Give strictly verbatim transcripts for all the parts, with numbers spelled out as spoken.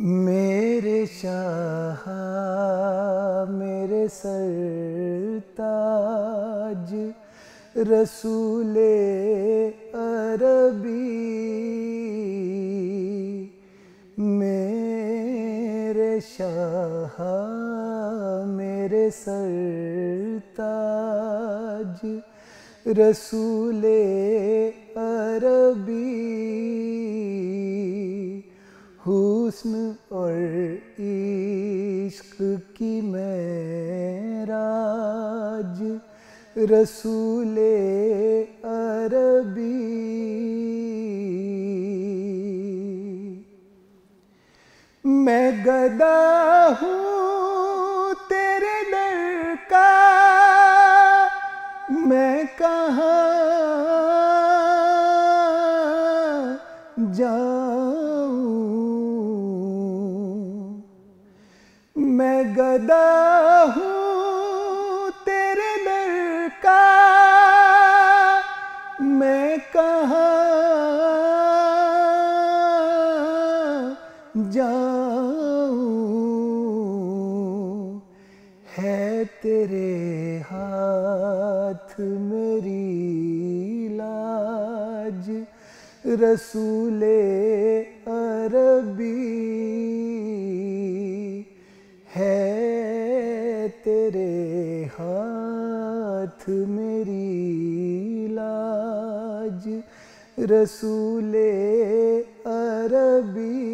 मेरे शाहा मेरे सरताज रसूल ए अरबी। मेरे शाहा मेरे सरताज रसूल ए अरबी। हुस्न और इश्क की मेराज रसूल ए अरबी। मैं गदा हूँ तेरे डर का, मैं कहाँ जाऊँ। मैं गदा हूँ तेरे डर का, मैं कहाँ जाऊँ। है तेरे हाथ मेरी लाज रसूल ए अरबी। है तेरे हाथ मेरी लाज रसूल ए अरबी।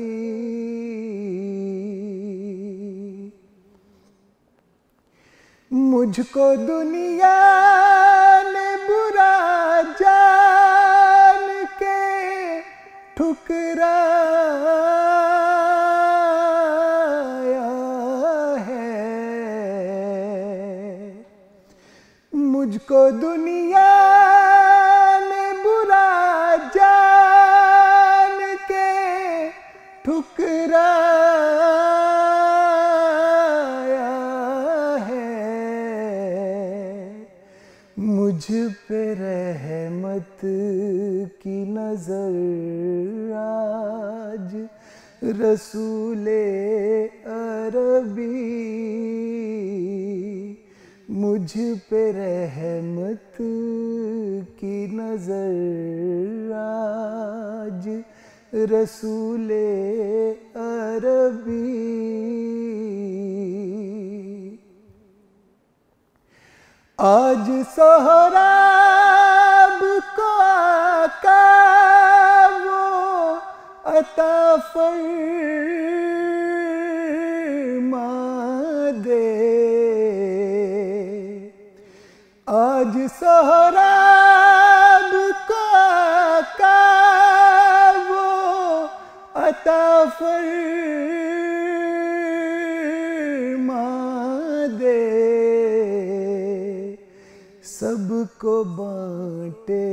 मुझको दुनिया ने बुरा जान के ठुकरा मुझको दुनिया ने बुरा जान के ठुकराया है। मुझ पे रहमत की नजर आज रसूल ए अरबी। मुझ पे रहमत की नजर आज रसूल ए अरबी। आज सोहराब को आका वो अता फरमा दे। आज सोहराब को आका वो अता फरमा दे। सबको बांटे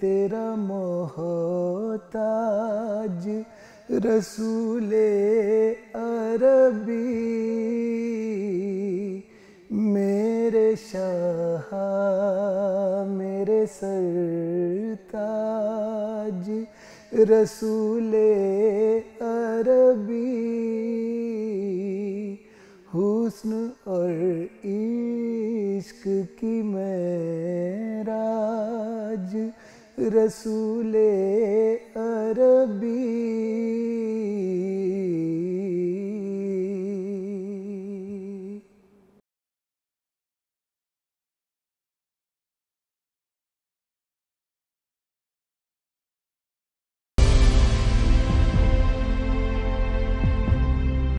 तेरा मोहताज रसूल ए अरबी। मेरे शाहा मेरे सरताज रसूल ए अरबी। हुस्न और इश्क की मेराज रसूल ए अरबी।